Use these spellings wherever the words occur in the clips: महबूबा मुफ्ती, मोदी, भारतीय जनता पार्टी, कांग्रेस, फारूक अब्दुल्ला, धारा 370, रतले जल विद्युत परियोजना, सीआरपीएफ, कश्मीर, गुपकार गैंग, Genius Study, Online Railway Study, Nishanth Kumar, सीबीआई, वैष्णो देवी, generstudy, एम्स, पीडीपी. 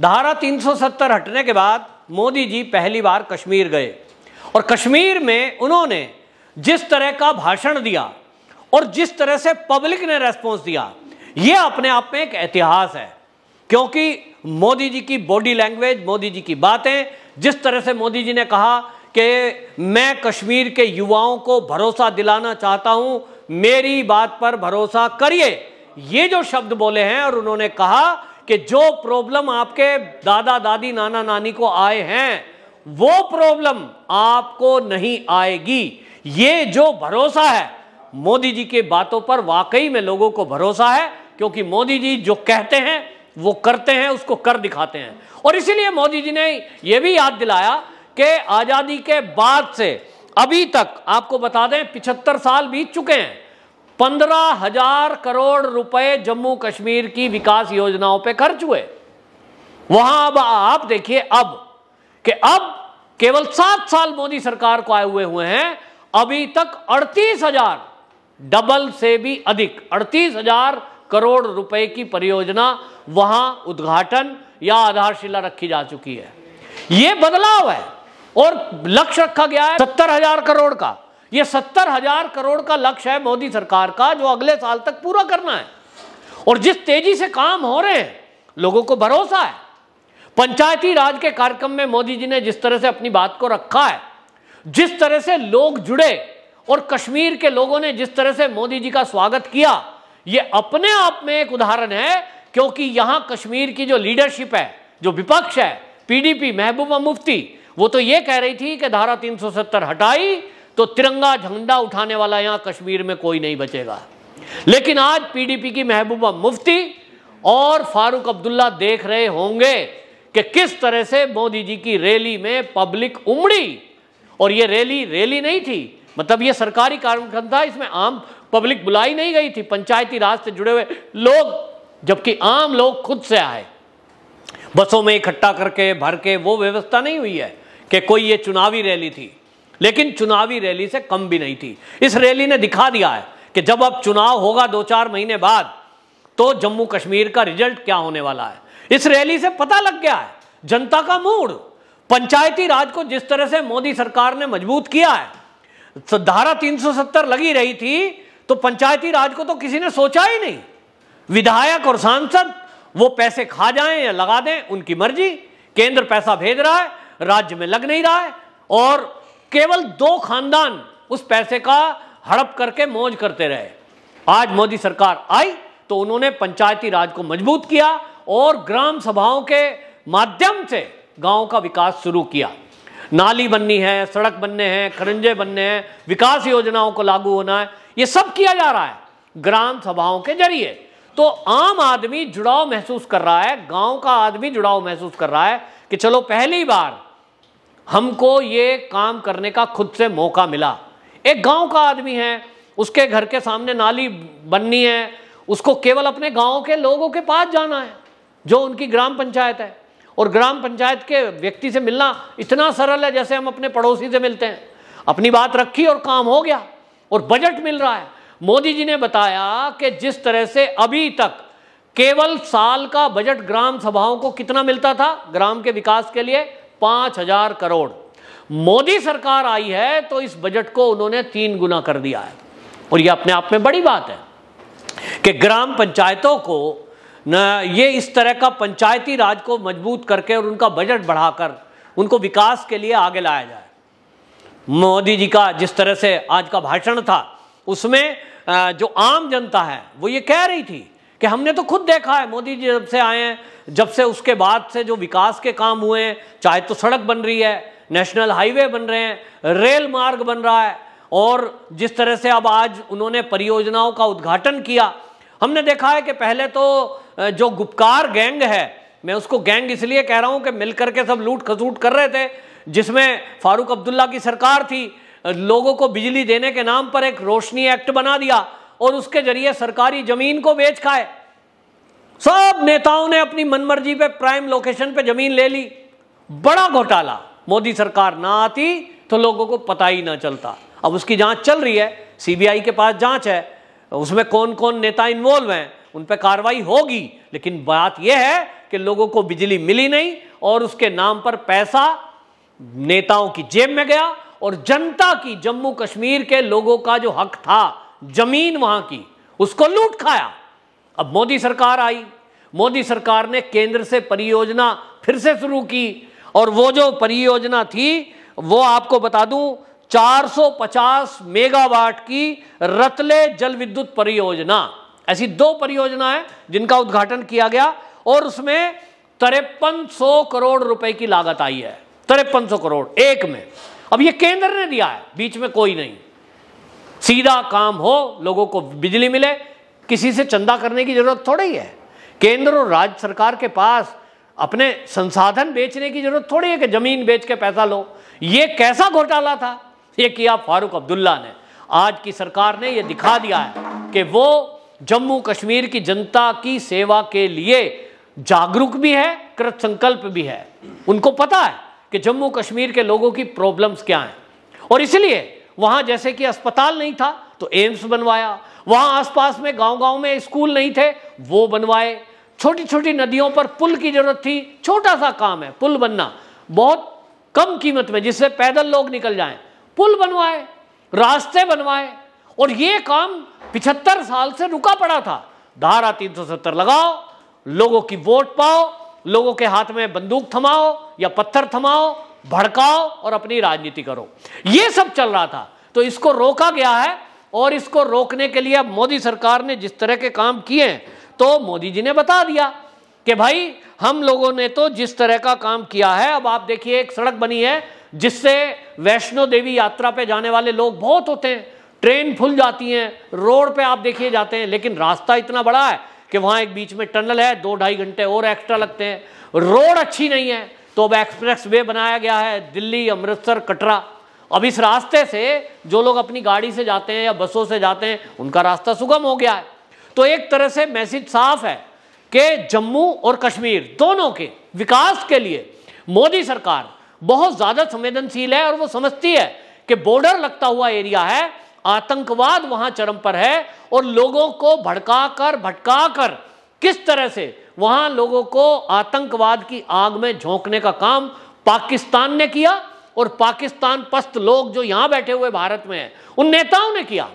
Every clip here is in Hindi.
धारा 370 हटने के बाद मोदी जी पहली बार कश्मीर गए और कश्मीर में उन्होंने जिस तरह का भाषण दिया और जिस तरह से पब्लिक ने रेस्पॉन्स दिया, ये अपने आप में एक इतिहास है। क्योंकि मोदी जी की बॉडी लैंग्वेज, मोदी जी की बातें, जिस तरह से मोदी जी ने कहा कि मैं कश्मीर के युवाओं को भरोसा दिलाना चाहता हूं, मेरी बात पर भरोसा करिए, ये जो शब्द बोले हैं। और उन्होंने कहा कि जो प्रॉब्लम आपके दादा दादी नाना नानी को आए हैं वो प्रॉब्लम आपको नहीं आएगी, ये जो भरोसा है। मोदी जी की बातों पर वाकई में लोगों को भरोसा है, क्योंकि मोदी जी जो कहते हैं वो करते हैं, उसको कर दिखाते हैं। और इसीलिए मोदी जी ने ये भी याद दिलाया कि आज़ादी के बाद से अभी तक, आपको बता दें, 75 साल बीत चुके हैं, 15,000 करोड़ रुपए जम्मू कश्मीर की विकास योजनाओं पे खर्च हुए वहां। अब आप देखिए अब केवल 7 साल मोदी सरकार को आए हुए हैं, अभी तक 38,000, डबल से भी अधिक, 38,000 करोड़ रुपए की परियोजना वहां उद्घाटन या आधारशिला रखी जा चुकी है। यह बदलाव है। और लक्ष्य रखा गया है 70,000 करोड़ का। यह 70,000 करोड़ का लक्ष्य है मोदी सरकार का, जो अगले साल तक पूरा करना है। और जिस तेजी से काम हो रहे हैं, लोगों को भरोसा है। पंचायती राज के कार्यक्रम में मोदी जी ने जिस तरह से अपनी बात को रखा है, जिस तरह से लोग जुड़े और कश्मीर के लोगों ने जिस तरह से मोदी जी का स्वागत किया, यह अपने आप में एक उदाहरण है। क्योंकि यहां कश्मीर की जो लीडरशिप है, जो विपक्ष है, पीडीपी महबूबा मुफ्ती, वो तो ये कह रही थी कि धारा 370 हटाई तो तिरंगा झंडा उठाने वाला यहां कश्मीर में कोई नहीं बचेगा। लेकिन आज पीडीपी की महबूबा मुफ्ती और फारूक अब्दुल्ला देख रहे होंगे कि किस तरह से मोदी जी की रैली में पब्लिक उमड़ी। और ये रैली नहीं थी, मतलब ये सरकारी कार्यक्रम था, इसमें आम पब्लिक बुलाई नहीं गई थी, पंचायती राज से जुड़े हुए लोग, जबकि आम लोग खुद से आए, बसों में इकट्ठा करके भर के। वो व्यवस्था नहीं हुई है कि कोई ये चुनावी रैली थी, लेकिन चुनावी रैली से कम भी नहीं थी। इस रैली ने दिखा दिया है कि जब अब चुनाव होगा 2-4 महीने बाद, तो जम्मू कश्मीर का रिजल्ट क्या होने वाला है। इस रैली से पता लग गया है जनता का मूड। पंचायती राज को जिस तरह से मोदी सरकार ने मजबूत किया है, धारा 370 लगी रही थी तो पंचायती राज को तो किसी ने सोचा ही नहीं। विधायक और सांसद वो पैसे खा जाएं या लगा दें, उनकी मर्जी। केंद्र पैसा भेज रहा है, राज्य में लग नहीं रहा है, और केवल 2 खानदान उस पैसे का हड़प करके मौज करते रहे। आज मोदी सरकार आई तो उन्होंने पंचायती राज को मजबूत किया और ग्राम सभाओं के माध्यम से गांव का विकास शुरू किया। नाली बननी है, सड़क बनने हैं, खरंजे बनने हैं, विकास योजनाओं को लागू होना है, ये सब किया जा रहा है ग्राम सभाओं के जरिए। तो आम आदमी जुड़ाव महसूस कर रहा है, गांव का आदमी जुड़ाव महसूस कर रहा है कि चलो पहली बार हमको ये काम करने का खुद से मौका मिला। एक गांव का आदमी है, उसके घर के सामने नाली बननी है, उसको केवल अपने गांव के लोगों के पास जाना है जो उनकी ग्राम पंचायत है, और ग्राम पंचायत के व्यक्ति से मिलना इतना सरल है जैसे हम अपने पड़ोसी से मिलते हैं। अपनी बात रखी और काम हो गया, और बजट मिल रहा है। मोदी जी ने बताया कि जिस तरह से अभी तक केवल साल का बजट ग्राम सभाओं को कितना मिलता था ग्राम के विकास के लिए, 5,000 करोड़। मोदी सरकार आई है तो इस बजट को उन्होंने 3 गुना कर दिया है। और यह अपने आप में बड़ी बात है कि ग्राम पंचायतों को न ये इस तरह का पंचायती राज को मजबूत करके और उनका बजट बढ़ाकर उनको विकास के लिए आगे लाया जाए। मोदी जी का जिस तरह से आज का भाषण था, उसमें जो आम जनता है वो ये कह रही थी कि हमने तो खुद देखा है, मोदी जी जब से आए हैं, जब से उसके बाद से जो विकास के काम हुए हैं, चाहे तो सड़क बन रही है, नेशनल हाईवे बन रहे हैं, रेल मार्ग बन रहा है, और जिस तरह से अब आज उन्होंने परियोजनाओं का उद्घाटन किया। हमने देखा है कि पहले तो जो गुपकार गैंग है, मैं उसको गैंग इसलिए कह रहा हूँ कि मिलकर के सब लूट खसूट कर रहे थे, जिसमें फारूक अब्दुल्ला की सरकार थी, लोगों को बिजली देने के नाम पर एक रोशनी एक्ट बना दिया और उसके जरिए सरकारी जमीन को बेच खाए। सब नेताओं ने अपनी मनमर्जी पे प्राइम लोकेशन पे जमीन ले ली। बड़ा घोटाला। मोदी सरकार ना आती तो लोगों को पता ही ना चलता। अब उसकी जांच चल रही है, सीबीआई के पास जांच है, उसमें कौन कौन नेता इन्वॉल्व हैं उन पर कार्रवाई होगी। लेकिन बात यह है कि लोगों को बिजली मिली नहीं और उसके नाम पर पैसा नेताओं की जेब में गया और जनता की, जम्मू कश्मीर के लोगों का जो हक था जमीन वहां की, उसको लूट खाया। अब मोदी सरकार आई, मोदी सरकार ने केंद्र से परियोजना फिर से शुरू की और वो जो परियोजना थी वो आपको बता दूं 450 मेगावाट की रतले जल विद्युत परियोजना, ऐसी दो परियोजना है जिनका उद्घाटन किया गया और उसमें 5300 करोड़ रुपए की लागत आई है, 5300 करोड़ एक में। अब ये केंद्र ने दिया है, बीच में कोई नहीं, सीधा काम हो, लोगों को बिजली मिले, किसी से चंदा करने की जरूरत थोड़ी है। केंद्र और राज्य सरकार के पास अपने संसाधन बेचने की जरूरत थोड़ी है कि जमीन बेच के पैसा लो। ये कैसा घोटाला था, ये किया फारूक अब्दुल्ला ने। आज की सरकार ने ये दिखा दिया है कि वो जम्मू कश्मीर की जनता की सेवा के लिए जागरूक भी है, कृतसंकल्प भी है। उनको पता है कि जम्मू कश्मीर के लोगों की प्रॉब्लम्स क्या हैं और इसलिए वहां जैसे कि अस्पताल नहीं था तो एम्स बनवाया, वहां आसपास में गांव-गांव में स्कूल नहीं थे वो बनवाए, छोटी छोटी नदियों पर पुल की जरूरत थी, छोटा सा काम है पुल बनना, बहुत कम कीमत में जिससे पैदल लोग निकल जाएं, पुल बनवाए, रास्ते बनवाए। और ये काम 75 साल से रुका पड़ा था। धारा 370 लगाओ, लोगों की वोट पाओ, लोगों के हाथ में बंदूक थमाओ या पत्थर थमाओ, भड़काओ और अपनी राजनीति करो, ये सब चल रहा था। तो इसको रोका गया है और इसको रोकने के लिए अब मोदी सरकार ने जिस तरह के काम किए हैं तो मोदी जी ने बता दिया कि भाई हम लोगों ने तो जिस तरह का काम किया है, अब आप देखिए एक सड़क बनी है जिससे वैष्णो देवी यात्रा पे जाने वाले लोग बहुत होते हैं, ट्रेन फुल जाती हैं, रोड पे आप देखिए जाते हैं, लेकिन रास्ता इतना बड़ा है कि वहाँ एक बीच में टनल है, 2-2.5 घंटे और एक्स्ट्रा लगते हैं, रोड अच्छी नहीं है। तो अब एक्सप्रेस वे बनाया गया है दिल्ली अमृतसर कटरा, अब इस रास्ते से जो लोग अपनी गाड़ी से जाते हैं या बसों से जाते हैं उनका रास्ता सुगम हो गया है। तो एक तरह से मैसेज साफ है कि जम्मू और कश्मीर दोनों के विकास के लिए मोदी सरकार बहुत ज़्यादा संवेदनशील है और वो समझती है कि बॉर्डर लगता हुआ एरिया है, आतंकवाद वहां चरम पर है और लोगों को भड़काकर भटकाकर किस तरह से वहां लोगों को आतंकवाद की आग में झोंकने का काम पाकिस्तान ने किया और पाकिस्तान पस्त लोग जो यहां बैठे हुए भारत में हैं उन नेताओं ने किया।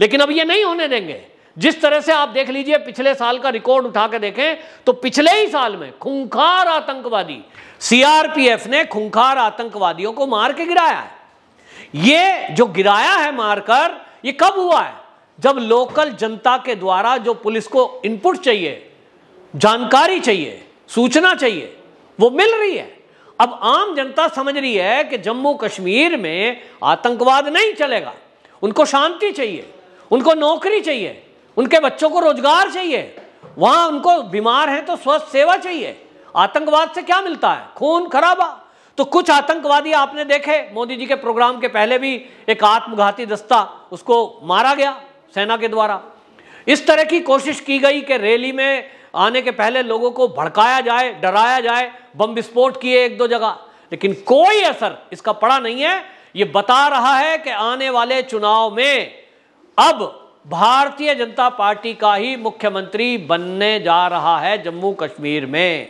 लेकिन अब ये नहीं होने देंगे। जिस तरह से आप देख लीजिए पिछले साल का रिकॉर्ड उठा के देखें तो पिछले ही साल में खूंखार आतंकवादी, सीआरपीएफ ने खूंखार आतंकवादियों को मार के गिराया है। ये जो गिराया है मारकर, ये कब हुआ है? जब लोकल जनता के द्वारा जो पुलिस को इनपुट चाहिए, जानकारी चाहिए, सूचना चाहिए, वो मिल रही है। अब आम जनता समझ रही है कि जम्मू कश्मीर में आतंकवाद नहीं चलेगा, उनको शांति चाहिए, उनको नौकरी चाहिए, उनके बच्चों को रोजगार चाहिए, वहां उनको बीमार है तो स्वस्थ सेवा चाहिए। आतंकवाद से क्या मिलता है? खून खराबा। तो कुछ आतंकवादी आपने देखे, मोदी जी के प्रोग्राम के पहले भी एक आत्मघाती दस्ता, उसको मारा गया सेना के द्वारा। इस तरह की कोशिश की गई कि रैली में आने के पहले लोगों को भड़काया जाए, डराया जाए, बम विस्फोट किए 1-2 जगह, लेकिन कोई असर इसका पड़ा नहीं है। ये बता रहा है कि आने वाले चुनाव में अब भारतीय जनता पार्टी का ही मुख्यमंत्री बनने जा रहा है जम्मू कश्मीर में।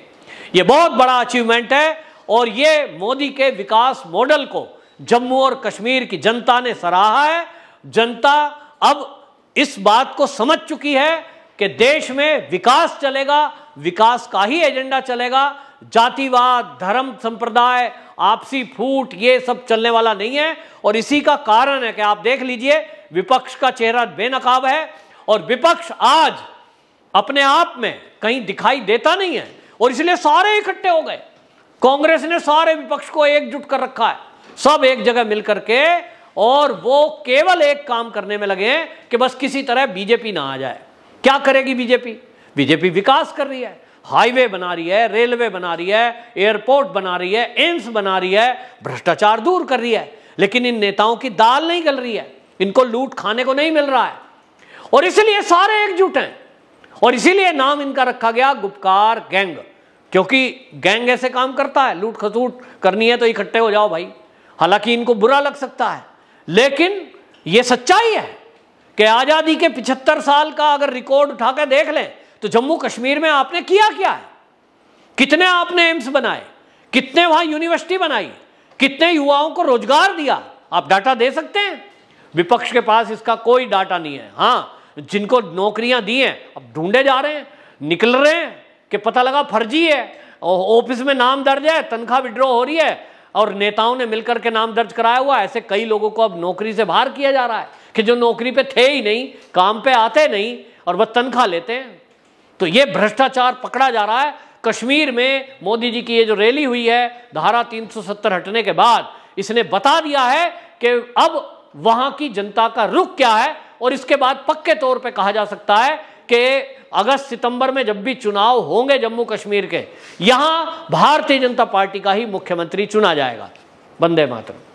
यह बहुत बड़ा अचीवमेंट है और ये मोदी के विकास मॉडल को जम्मू और कश्मीर की जनता ने सराहा है। जनता अब इस बात को समझ चुकी है कि देश में विकास चलेगा, विकास का ही एजेंडा चलेगा, जातिवाद, धर्म, संप्रदाय, आपसी फूट, ये सब चलने वाला नहीं है। और इसी का कारण है कि आप देख लीजिए विपक्ष का चेहरा बेनकाब है और विपक्ष आज अपने आप में कहीं दिखाई देता नहीं है और इसलिए सारे इकट्ठे हो गए। कांग्रेस ने सारे विपक्ष को एकजुट कर रखा है, सब एक जगह मिलकर के, और वो केवल एक काम करने में लगे हैं कि बस किसी तरह बीजेपी ना आ जाए। क्या करेगी बीजेपी? बीजेपी विकास कर रही है, हाईवे बना रही है, रेलवे बना रही है, एयरपोर्ट बना रही है, एम्स बना रही है, भ्रष्टाचार दूर कर रही है, लेकिन इन नेताओं की दाल नहीं गल रही है, इनको लूट खाने को नहीं मिल रहा है और इसीलिए सारे एकजुट हैं। और इसीलिए नाम इनका रखा गया गुपकार गैंग, क्योंकि गैंग ऐसे काम करता है, लूट खसूट करनी है तो इकट्ठे हो जाओ भाई। हालांकि इनको बुरा लग सकता है लेकिन ये सच्चाई है कि आज़ादी के 75 साल का अगर रिकॉर्ड उठाकर देख लें तो जम्मू कश्मीर में आपने किया क्या है? कितने आपने एम्स बनाए, कितने वहां यूनिवर्सिटी बनाई, कितने युवाओं को रोजगार दिया, आप डाटा दे सकते हैं? विपक्ष के पास इसका कोई डाटा नहीं है। हाँ, जिनको नौकरियां दी हैं अब ढूंढे जा रहे हैं, निकल रहे हैं कि पता लगा फर्जी है, ऑफिस में नाम दर्ज है, तनख्वाह विड्रॉ हो रही है और नेताओं ने मिलकर के नाम दर्ज कराया हुआ। ऐसे कई लोगों को अब नौकरी से बाहर किया जा रहा है कि जो नौकरी पे थे ही नहीं, काम पे आते नहीं और वह तनख्वाह लेते हैं। तो ये भ्रष्टाचार पकड़ा जा रहा है। कश्मीर में मोदी जी की ये जो रैली हुई है धारा 370 हटने के बाद, इसने बता दिया है कि अब वहां की जनता का रुख क्या है। और इसके बाद पक्के तौर पे कहा जा सकता है कि अगस्त सितंबर में जब भी चुनाव होंगे जम्मू कश्मीर के, यहां भारतीय जनता पार्टी का ही मुख्यमंत्री चुना जाएगा। वंदे मातरम।